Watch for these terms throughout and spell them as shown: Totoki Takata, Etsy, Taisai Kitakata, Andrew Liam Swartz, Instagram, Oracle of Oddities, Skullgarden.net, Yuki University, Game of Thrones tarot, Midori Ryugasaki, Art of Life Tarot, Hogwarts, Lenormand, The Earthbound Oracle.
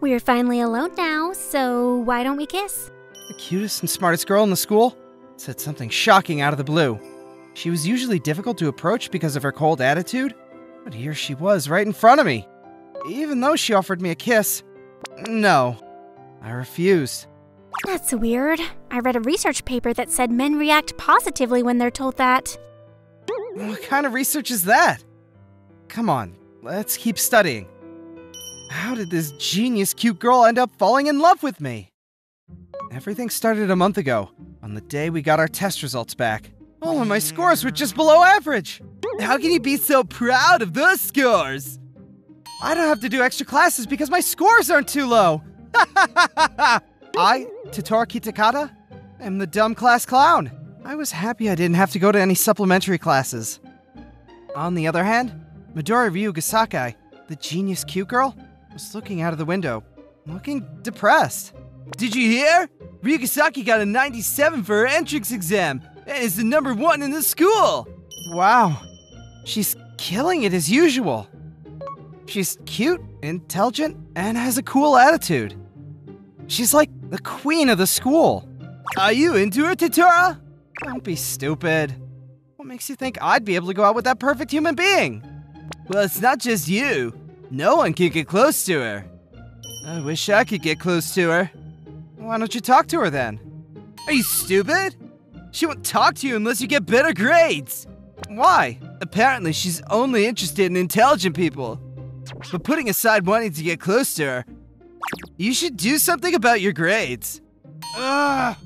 We're finally alone now, so why don't we kiss? The cutest and smartest girl in the school said something shocking out of the blue. She was usually difficult to approach because of her cold attitude, but here she was right in front of me. Even though she offered me a kiss, no, I refused. That's weird. I read a research paper that said men react positively when they're told that. What kind of research is that? Come on, let's keep studying. How did this genius cute girl end up falling in love with me? Everything started a month ago, on the day we got our test results back. All of my scores were just below average! How can you be so proud of those scores? I don't have to do extra classes because my scores aren't too low! I, Totoki Takata, am the dumb class clown. I was happy I didn't have to go to any supplementary classes. On the other hand, Midori Ryugasaki, the genius cute girl, was looking out of the window, looking depressed. Did you hear? Ryugasaki got a 97 for her entrance exam and is the #1 in the school! Wow, she's killing it as usual. She's cute, intelligent, and has a cool attitude. She's like the queen of the school. Are you into her, Tatora? Don't be stupid. What makes you think I'd be able to go out with that perfect human being? Well, it's not just you. No one can get close to her. I wish I could get close to her. Why don't you talk to her then? Are you stupid? She won't talk to you unless you get better grades. Why? Apparently she's only interested in intelligent people. But putting aside wanting to get close to her, you should do something about your grades. Ugh.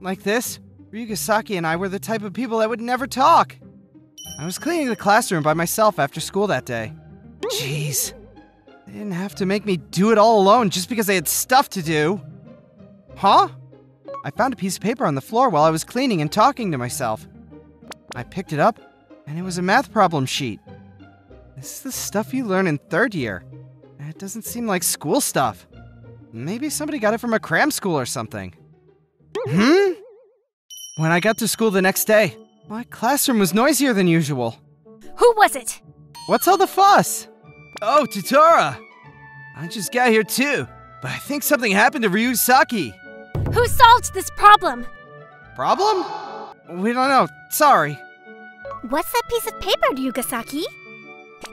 Like this, Ryugasaki and I were the type of people that would never talk. I was cleaning the classroom by myself after school that day. Jeez. They didn't have to make me do it all alone just because I had stuff to do. Huh? I found a piece of paper on the floor while I was cleaning and talking to myself. I picked it up, and it was a math problem sheet. This is the stuff you learn in third year, and it doesn't seem like school stuff. Maybe somebody got it from a cram school or something. When I got to school the next day, my classroom was noisier than usual. Who was it? What's all the fuss? Oh, Tatora! I just got here too, but I think something happened to Ryugasaki. Who solved this problem? Problem? We don't know, sorry. What's that piece of paper, Ryugasaki?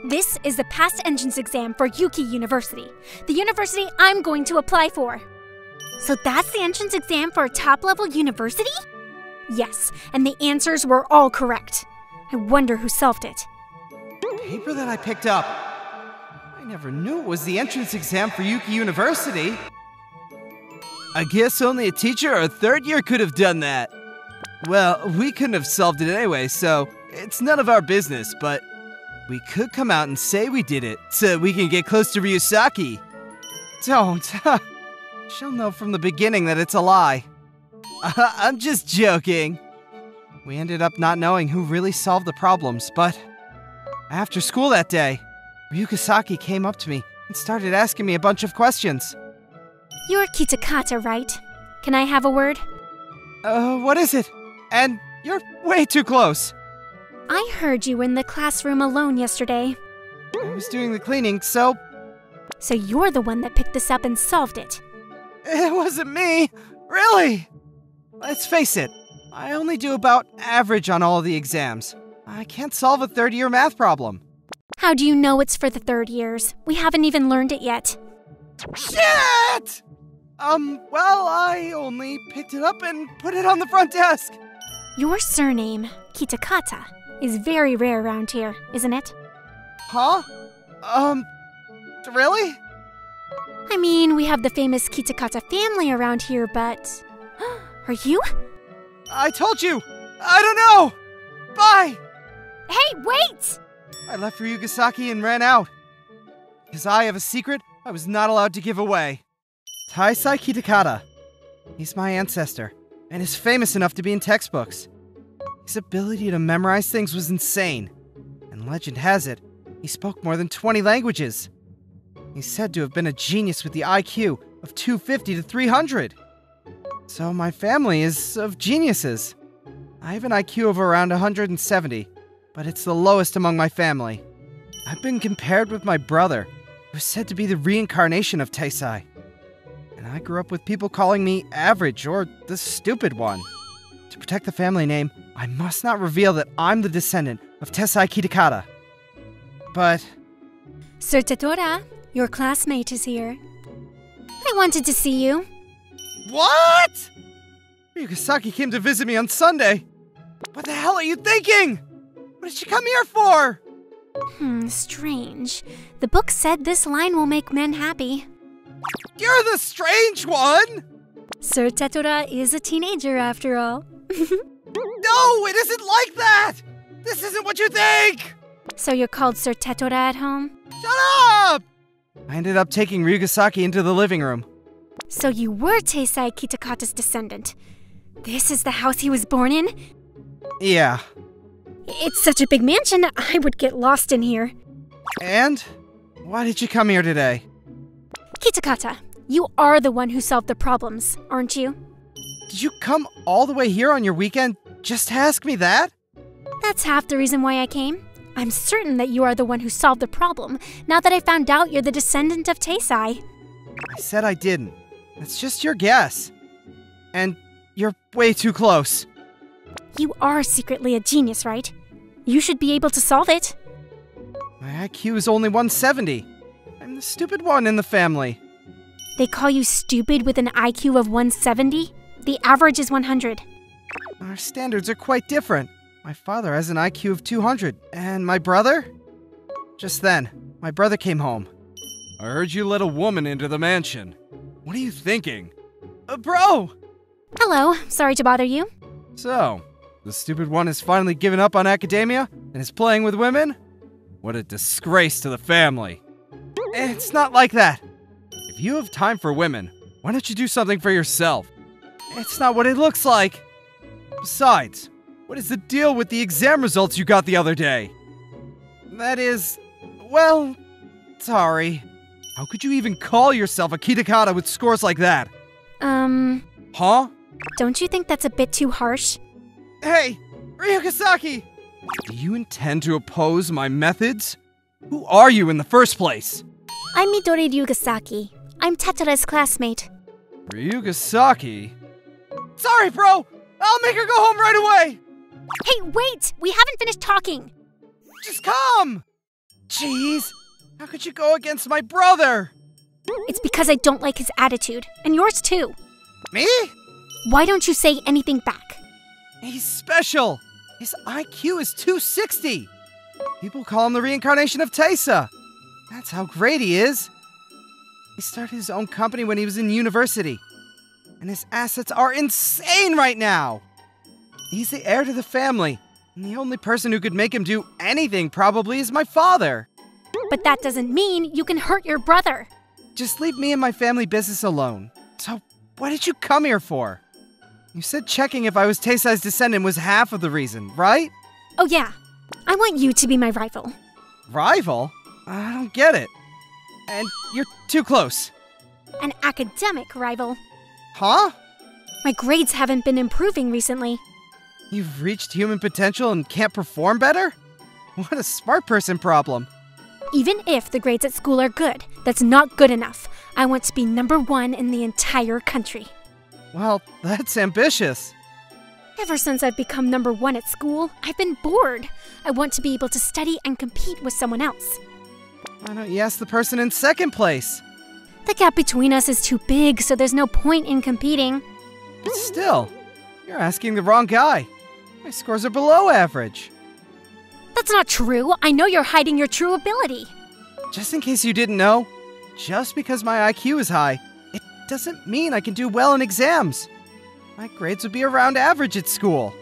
This is the past entrance exam for Yuki University, the university I'm going to apply for. So that's the entrance exam for a top-level university? Yes, and the answers were all correct. I wonder who solved it. The paper that I picked up. I never knew it was the entrance exam for Yuki University. I guess only a teacher or a third year could have done that. Well, we couldn't have solved it anyway, so it's none of our business, but we could come out and say we did it, so we can get close to Ryugasaki. Don't. She'll know from the beginning that it's a lie. I'm just joking. We ended up not knowing who really solved the problems, but after school that day, Ryugasaki came up to me and started asking me a bunch of questions. You're Kitakata, right? Can I have a word? What is it? And you're way too close. I heard you in the classroom alone yesterday. I was doing the cleaning, so... So you're the one that picked this up and solved it. It wasn't me, really. Let's face it, I only do about average on all the exams. I can't solve a third-year math problem. How do you know it's for the third years? We haven't even learned it yet. Shit! Well, I only picked it up and put it on the front desk. Your surname, Kitakata, is very rare around here, isn't it? Huh? Really? I mean, we have the famous Kitakata family around here, but... Are you? I told you! I don't know! Bye! Hey, wait! I left Ryugasaki and ran out. Because I have a secret I was not allowed to give away. Taisai Kitakata. He's my ancestor, and is famous enough to be in textbooks. His ability to memorize things was insane, and legend has it, he spoke more than 20 languages. He's said to have been a genius with the IQ of 250 to 300. So my family is of geniuses. I have an IQ of around 170, but it's the lowest among my family. I've been compared with my brother, who's said to be the reincarnation of Taisai. and I grew up with people calling me average or the stupid one. To protect the family name, I must not reveal that I'm the descendant of Taisai Kitakata. But... Sir Tatora, your classmate is here. I wanted to see you. What?! Ryugasaki came to visit me on Sunday. What the hell are you thinking? What did she come here for? Strange. The book said this line will make men happy. You're the strange one! Sir Tatora is a teenager after all. No, it isn't like that! This isn't what you think! So you're called Sir Tatora at home? Shut up! I ended up taking Ryugasaki into the living room. So you were Taisai Kitakata's descendant. This is the house he was born in? Yeah. It's such a big mansion, I would get lost in here. And? Why did you come here today? Kitakata, you are the one who solved the problems, aren't you? Did you come all the way here on your weekend just to ask me that? That's half the reason why I came. I'm certain that you are the one who solved the problem, now that I found out you're the descendant of Taisai. I said I didn't. That's just your guess. And you're way too close. You are secretly a genius, right? You should be able to solve it. My IQ is only 170. I'm the stupid one in the family. They call you stupid with an IQ of 170? The average is 100. Our standards are quite different. My father has an IQ of 200, and my brother? Just then, my brother came home. I heard you let a woman into the mansion. What are you thinking? Bro! Hello, sorry to bother you. So, the stupid one has finally given up on academia and is playing with women? What a disgrace to the family. It's not like that. If you have time for women, why don't you do something for yourself? It's not what it looks like. Besides, what is the deal with the exam results you got the other day? That is, well, sorry. How could you even call yourself a Kitakata with scores like that? Huh? Don't you think that's a bit too harsh? Hey, Ryugasaki! Do you intend to oppose my methods? Who are you in the first place? I'm Midori Ryugasaki. I'm Tatora's classmate. Ryugasaki? Sorry, bro! I'll make her go home right away! Hey, wait! We haven't finished talking! Just come! Jeez! How could you go against my brother? It's because I don't like his attitude, and yours too. Me? Why don't you say anything back? He's special! His IQ is 260! People call him the reincarnation of Taisa! That's how great he is! He started his own company when he was in university. And his assets are insane right now! He's the heir to the family, and the only person who could make him do anything probably is my father. But that doesn't mean you can hurt your brother! Just leave me and my family business alone. So, what did you come here for? You said checking if I was Taisai's descendant was half of the reason, right? Oh yeah. I want you to be my rival. Rival? I don't get it. And you're too close. An academic rival. Huh? My grades haven't been improving recently. You've reached human potential and can't perform better? What a smart person problem. Even if the grades at school are good, that's not good enough. I want to be #1 in the entire country. Well, that's ambitious. Ever since I've become #1 at school, I've been bored. I want to be able to study and compete with someone else. Why don't you ask the person in second place? The gap between us is too big, so there's no point in competing. But still, you're asking the wrong guy. My scores are below average. That's not true. I know you're hiding your true ability. Just in case you didn't know, just because my IQ is high, it doesn't mean I can do well in exams. My grades would be around average at school.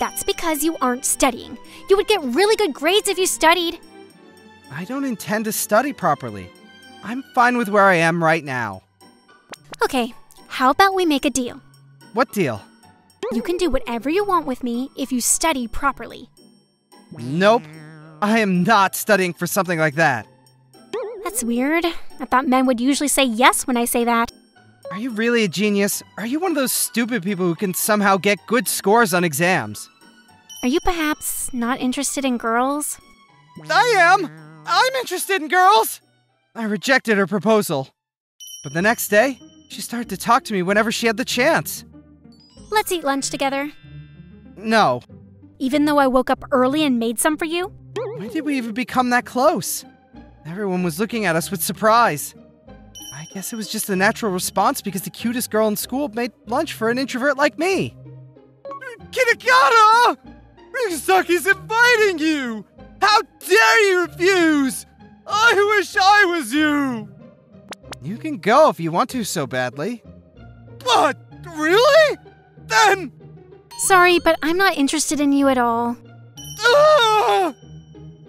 That's because you aren't studying. You would get really good grades if you studied. I don't intend to study properly. I'm fine with where I am right now. Okay, how about we make a deal? What deal? You can do whatever you want with me if you study properly. Nope. I am not studying for something like that. That's weird. I thought men would usually say yes when I say that. Are you really a genius? Are you one of those stupid people who can somehow get good scores on exams? Are you perhaps not interested in girls? I am! I'm interested in girls! I rejected her proposal. But the next day, She started to talk to me whenever she had the chance. Let's eat lunch together. No. Even though I woke up early and made some for you? Why did we even become that close? Everyone was looking at us with surprise. I guess it was just a natural response because the cutest girl in school made lunch for an introvert like me. Kitakata! Ryugasaki's inviting you! How dare you refuse! I wish I was you! You can go if you want to so badly. But really? Then... Sorry, but I'm not interested in you at all.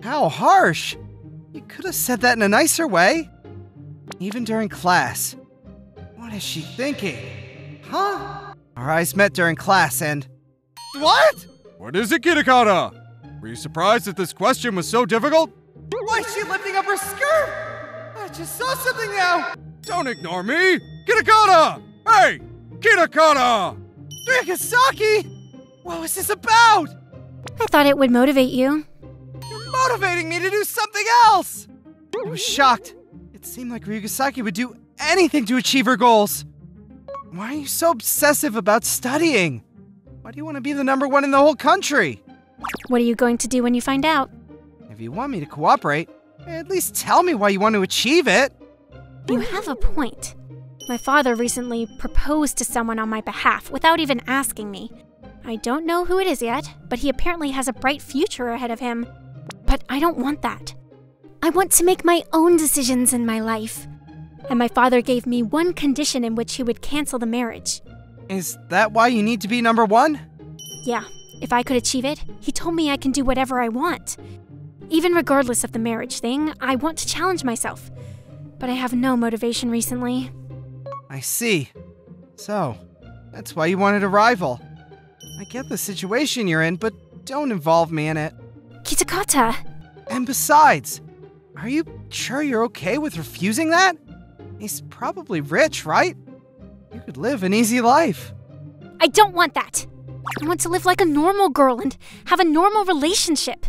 How harsh! You could have said that in a nicer way. Even during class. What is she thinking? Huh? Our eyes met during class and... What? What is it, Kitakata? Were you surprised that this question was so difficult? Why is she lifting up her skirt? I just saw something now! Don't ignore me! Kitakata! Hey! Kitakata! Ryugasaki! What was this about? I thought it would motivate you. You're motivating me to do something else! I was shocked. It seemed like Ryugasaki would do anything to achieve her goals. Why are you so obsessive about studying? Why do you want to be the #1 in the whole country? What are you going to do when you find out? If you want me to cooperate, at least tell me why you want to achieve it. You have a point. My father recently proposed to someone on my behalf without even asking me. I don't know who it is yet, but he apparently has a bright future ahead of him. But I don't want that. I want to make my own decisions in my life. And my father gave me one condition in which he would cancel the marriage. Is that why you need to be #1? Yeah. If I could achieve it, he told me I can do whatever I want. Even regardless of the marriage thing, I want to challenge myself. But I have no motivation recently. I see. So, that's why you wanted a rival. I get the situation you're in, but don't involve me in it. Kitakata! And besides, are you sure you're okay with refusing that? He's probably rich, right? You could live an easy life. I don't want that! I want to live like a normal girl and have a normal relationship.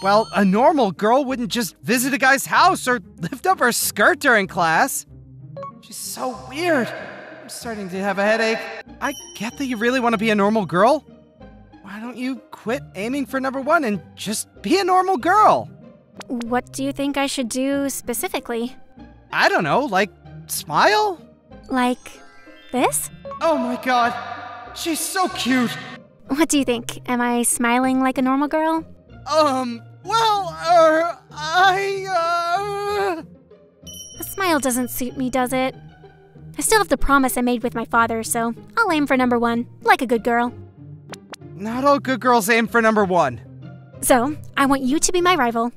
Well, a normal girl wouldn't just visit a guy's house or lift up her skirt during class. She's so weird. I'm starting to have a headache. I get that you really want to be a normal girl. Why don't you quit aiming for #1 and just be a normal girl? What do you think I should do specifically? I don't know, like, smile? Like this? Oh my god. She's so cute! What do you think? Am I smiling like a normal girl? A smile doesn't suit me, does it? I still have the promise I made with my father, so I'll aim for #1, like a good girl. Not all good girls aim for #1. So, I want you to be my rival.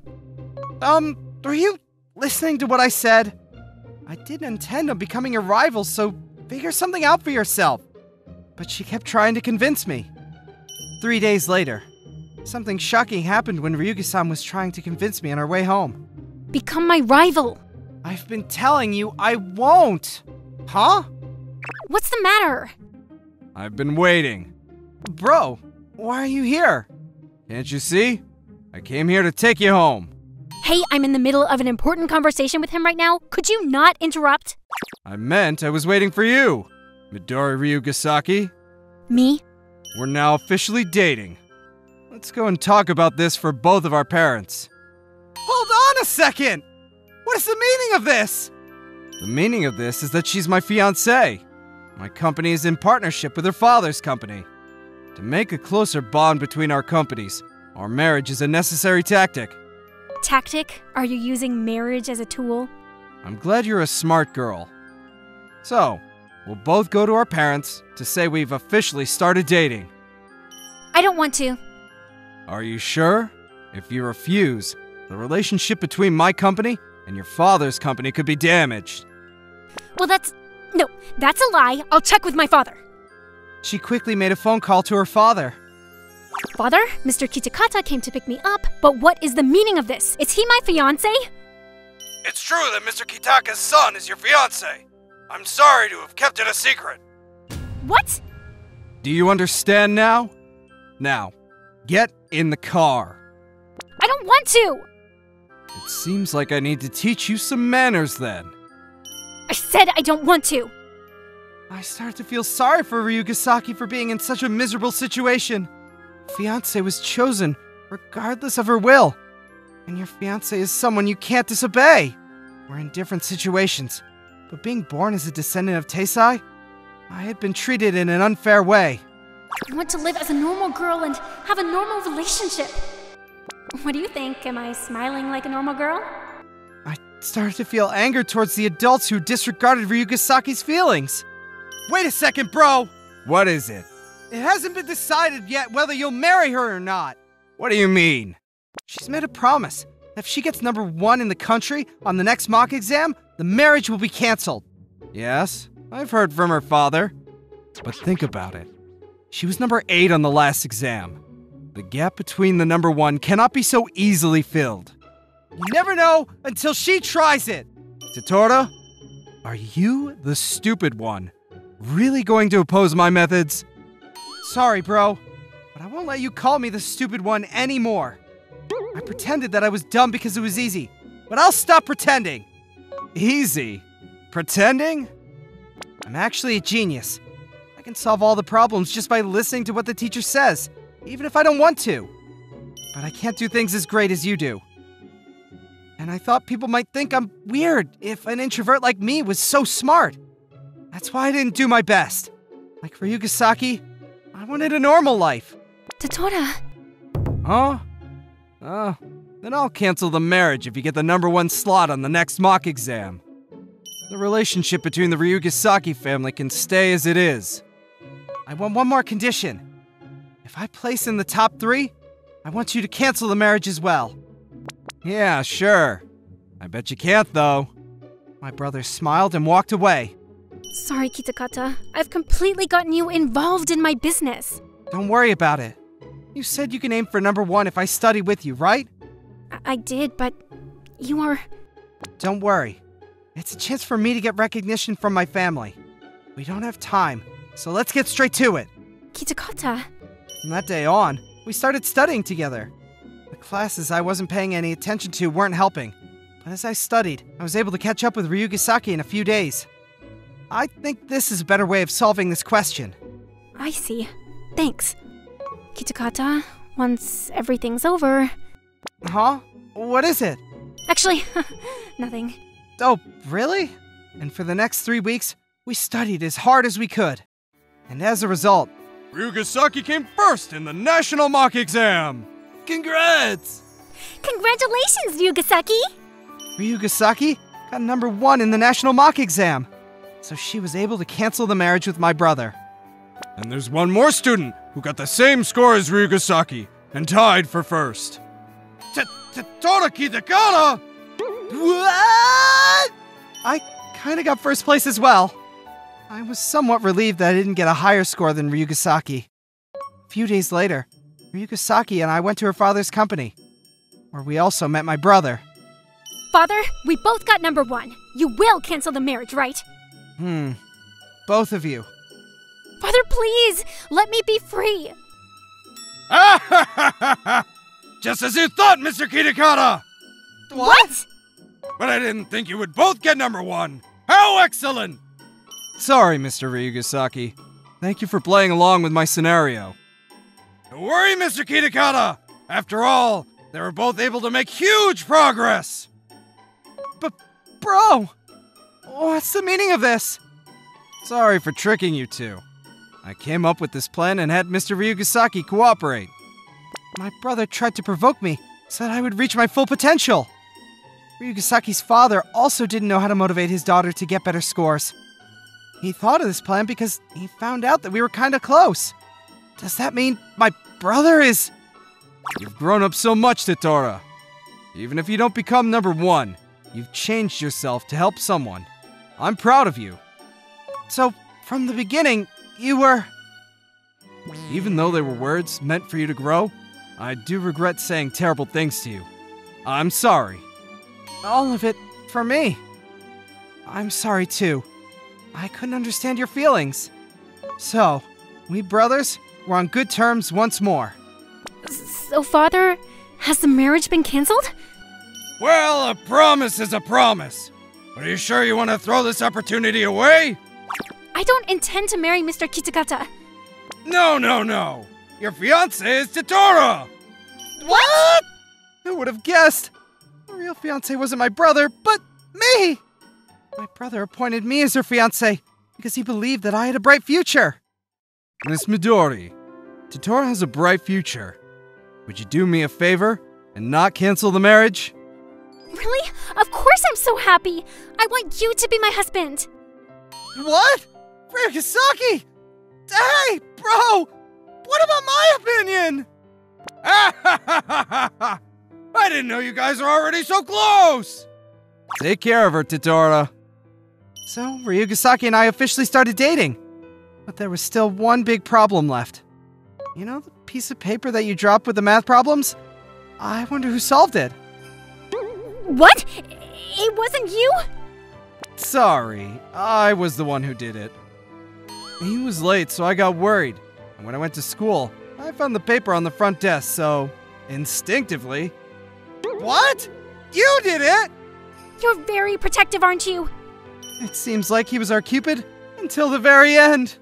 Were you listening to what I said? I didn't intend on becoming your rival, so figure something out for yourself. But she kept trying to convince me. 3 days later, something shocking happened when Ryuga-san was trying to convince me on our way home. Become my rival! I've been telling you I won't! Huh? What's the matter? I've been waiting. Bro, why are you here? Can't you see? I came here to take you home. Hey, I'm in the middle of an important conversation with him right now. Could you not interrupt? I meant I was waiting for you. Midori Ryugasaki? Me? We're now officially dating. Let's go and talk about this for both of our parents. Hold on a second! What is the meaning of this? The meaning of this is that she's my fiancée. My company is in partnership with her father's company. To make a closer bond between our companies, our marriage is a necessary tactic. Tactic? Are you using marriage as a tool? I'm glad you're a smart girl. So, we'll both go to our parents to say we've officially started dating. I don't want to. Are you sure? If you refuse, the relationship between my company and your father's company could be damaged. Well, that's a lie. I'll check with my father. She quickly made a phone call to her father. Father, Mr. Kitakata came to pick me up, but what is the meaning of this? Is he my fiancé? It's true that Mr. Kitakata's son is your fiancé. I'm sorry to have kept it a secret. What? Do you understand now? Now, get in the car. I don't want to! It seems like I need to teach you some manners then. I said I don't want to! I start to feel sorry for Ryugasaki for being in such a miserable situation. Your fiancé was chosen, regardless of her will. And your fiancé is someone you can't disobey. We're in different situations, but being born as a descendant of Taisai, I had been treated in an unfair way. I want to live as a normal girl and have a normal relationship. What do you think? Am I smiling like a normal girl? I started to feel anger towards the adults who disregarded Ryugasaki's feelings. Wait a second, bro! What is it? It hasn't been decided yet whether you'll marry her or not. What do you mean? She's made a promise that if she gets #1 in the country on the next mock exam, the marriage will be canceled. Yes, I've heard from her father. But think about it. She was #8 on the last exam. The gap between the #1 cannot be so easily filled. You never know until she tries it! Totoro, are you the stupid one? Really going to oppose my methods? Sorry, bro, but I won't let you call me the stupid one anymore. I pretended that I was dumb because it was easy, but I'll stop pretending! Easy? Pretending? I'm actually a genius. I can solve all the problems just by listening to what the teacher says, even if I don't want to. But I can't do things as great as you do. And I thought people might think I'm weird if an introvert like me was so smart. That's why I didn't do my best. Like Ryugasaki, I wanted a normal life. Tatora. Huh? Then I'll cancel the marriage if you get the #1 slot on the next mock exam. The relationship between the Ryugasaki family can stay as it is. I want one more condition. If I place in the top 3, I want you to cancel the marriage as well. Yeah, sure. I bet you can't, though. My brother smiled and walked away. Sorry, Kitakata. I've completely gotten you involved in my business. Don't worry about it. You said you can aim for #1 if I study with you, right? I did, but you are... Don't worry. It's a chance for me to get recognition from my family. We don't have time, so let's get straight to it. Kitakata. From that day on, we started studying together. The classes I wasn't paying any attention to weren't helping, but as I studied, I was able to catch up with Ryugasaki in a few days. I think this is a better way of solving this question. I see. Thanks. Kitakata, once everything's over... Huh? What is it? Actually, nothing. Oh, really? And for the next 3 weeks, we studied as hard as we could. And as a result, Ryugasaki came first in the national mock exam! Congrats! Congratulations, Ryugasaki! Ryugasaki got #1 in the national mock exam, so she was able to cancel the marriage with my brother. And there's one more student who got the same score as Ryugasaki and tied for first. Totoki Takata! What? I kinda got first place as well. I was somewhat relieved that I didn't get a higher score than Ryugasaki. A few days later, Ryugasaki and I went to her father's company, where we also met my brother. Father, we both got #1. You will cancel the marriage, right? Both of you. Father, please, let me be free. Just as you thought, Mr. Kitakata! What? But I didn't think you would both get #1. How excellent! Sorry, Mr. Ryugasaki. Thank you for playing along with my scenario. Don't worry, Mr. Kitakata! After all, they were both able to make huge progress! But, bro, what's the meaning of this? Sorry for tricking you two. I came up with this plan and had Mr. Ryugasaki cooperate. My brother tried to provoke me so that I would reach my full potential. Ryugasaki's father also didn't know how to motivate his daughter to get better scores. He thought of this plan because he found out that we were kinda close. Does that mean my brother is... You've grown up so much, Tatora. Even if you don't become #1, you've changed yourself to help someone. I'm proud of you. So, from the beginning, you were... Even though they were words meant for you to grow, I do regret saying terrible things to you. I'm sorry. All of it for me. I'm sorry too. I couldn't understand your feelings. So, we brothers were on good terms once more. So father, has the marriage been canceled? Well, a promise is a promise. But are you sure you want to throw this opportunity away? I I don't intend to marry Mr. Kitakata. No, no, no! Your fiancé is Totoro! What? Who would have guessed? My real fiancé wasn't my brother, but me! My brother appointed me as her fiancé because he believed that I had a bright future. Miss Midori, Totoro has a bright future. Would you do me a favor and not cancel the marriage? Really? Of course I'm so happy! I want you to be my husband! What? Ryugasaki! Hey, bro! What about my opinion? I didn't know you guys are already so close! Take care of her, Totoro. So, Ryugasaki and I officially started dating. But there was still one big problem left. You know the piece of paper that you dropped with the math problems? I wonder who solved it. What? It wasn't you? Sorry, I was the one who did it. He was late, so I got worried. And when I went to school, I found the paper on the front desk, so instinctively... What? You did it? You're very protective, aren't you? It seems like he was our Cupid until the very end.